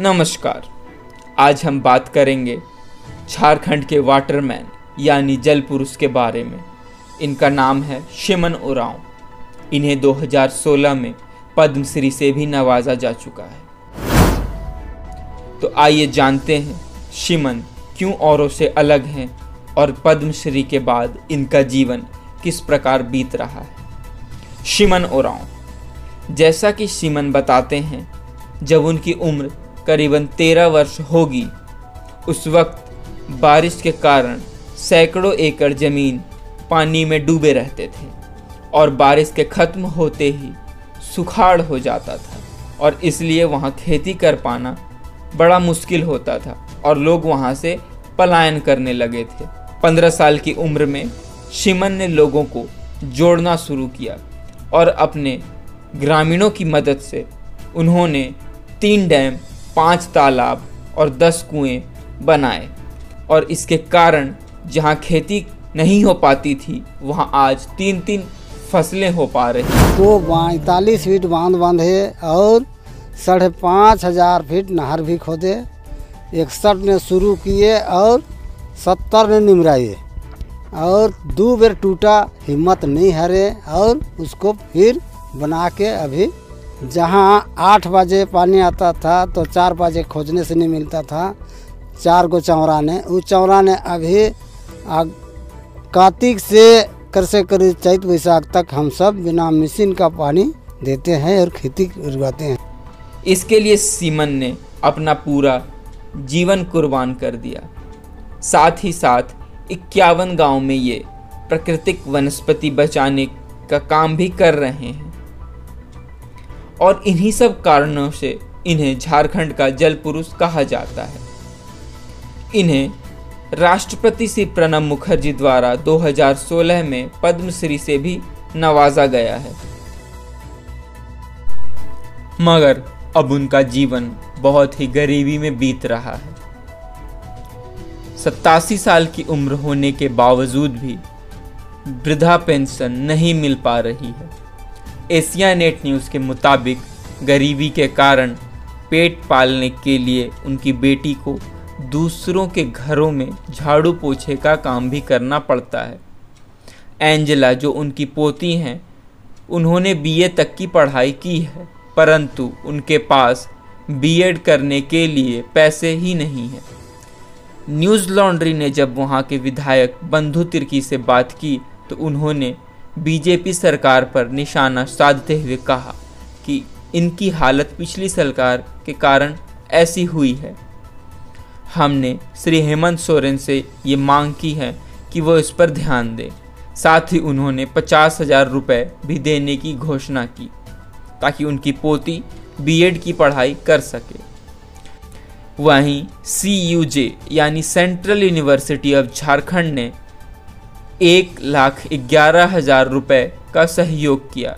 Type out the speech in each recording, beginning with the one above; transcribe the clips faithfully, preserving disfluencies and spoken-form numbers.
नमस्कार। आज हम बात करेंगे झारखंड के वाटरमैन यानी जल पुरुष के बारे में। इनका नाम है सिमोन उरांव। इन्हें दो हज़ार सोलह में पद्मश्री से भी नवाजा जा चुका है। तो आइए जानते हैं सिमोन क्यों औरों से अलग हैं और पद्मश्री के बाद इनका जीवन किस प्रकार बीत रहा है। सिमोन उरांव, जैसा कि सिमोन बताते हैं, जब उनकी उम्र करीबन तेरह वर्ष होगी, उस वक्त बारिश के कारण सैकड़ों एकड़ ज़मीन पानी में डूबे रहते थे और बारिश के ख़त्म होते ही सुखाड़ हो जाता था और इसलिए वहाँ खेती कर पाना बड़ा मुश्किल होता था और लोग वहाँ से पलायन करने लगे थे। पंद्रह साल की उम्र में सिमोन ने लोगों को जोड़ना शुरू किया और अपने ग्रामीणों की मदद से उन्होंने तीन डैम, पांच तालाब और दस कुएं बनाए और इसके कारण जहां खेती नहीं हो पाती थी वहां आज तीन तीन फसलें हो पा रही हैं। तो पैंतालीस फीट बांध बांधे और साढ़े पाँच हज़ार फीट नहर भी खोदे। इकसठ ने शुरू किए और सत्तर ने निमराए और दो बार टूटा, हिम्मत नहीं हारे और उसको फिर बना के अभी जहाँ आठ बजे पानी आता था तो चार बजे खोजने से नहीं मिलता था। चार को चौरा ने वो चौरा ने अभी कार्तिक से कर से करीब चैत वैशाख तक हम सब बिना मशीन का पानी देते हैं और खेती उगाते हैं। इसके लिए सिमोन ने अपना पूरा जीवन कुर्बान कर दिया। साथ ही साथ इक्यावन गाँव में ये प्राकृतिक वनस्पति बचाने का काम भी कर रहे हैं और इन्हीं सब कारणों से इन्हें झारखंड का जल पुरुष कहा जाता है। इन्हें राष्ट्रपति श्री प्रणब मुखर्जी द्वारा दो हज़ार सोलह में पद्मश्री से भी नवाजा गया है। मगर अब उनका जीवन बहुत ही गरीबी में बीत रहा है। सत्तासी साल की उम्र होने के बावजूद भी वृद्धा पेंशन नहीं मिल पा रही है। एशिया नेट न्यूज़ के मुताबिक गरीबी के कारण पेट पालने के लिए उनकी बेटी को दूसरों के घरों में झाड़ू पोछे का काम भी करना पड़ता है। एंजेला, जो उनकी पोती हैं, उन्होंने बीए तक की पढ़ाई की है, परंतु उनके पास बीएड करने के लिए पैसे ही नहीं हैं। न्यूज़ लॉन्ड्री ने जब वहां के विधायक बंधु तिर्की से बात की तो उन्होंने बीजेपी सरकार पर निशाना साधते हुए कहा कि इनकी हालत पिछली सरकार के कारण ऐसी हुई है। हमने श्री हेमंत सोरेन से ये मांग की है कि वो इस पर ध्यान दें। साथ ही उन्होंने पचास हजार रुपये भी देने की घोषणा की ताकि उनकी पोती बीएड की पढ़ाई कर सके। वहीं सीयूजे यानी सेंट्रल यूनिवर्सिटी ऑफ झारखंड ने एक लाख ग्यारह हज़ार रुपये का सहयोग किया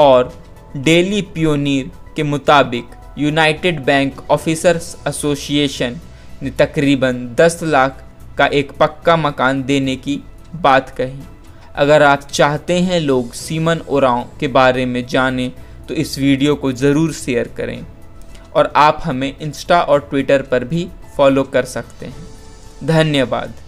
और डेली पियोनियर के मुताबिक यूनाइटेड बैंक ऑफिसर्स एसोसिएशन ने तकरीबन दस लाख का एक पक्का मकान देने की बात कही। अगर आप चाहते हैं लोग सिमोन उरांव के बारे में जानें तो इस वीडियो को ज़रूर शेयर करें और आप हमें इंस्टा और ट्विटर पर भी फॉलो कर सकते हैं। धन्यवाद।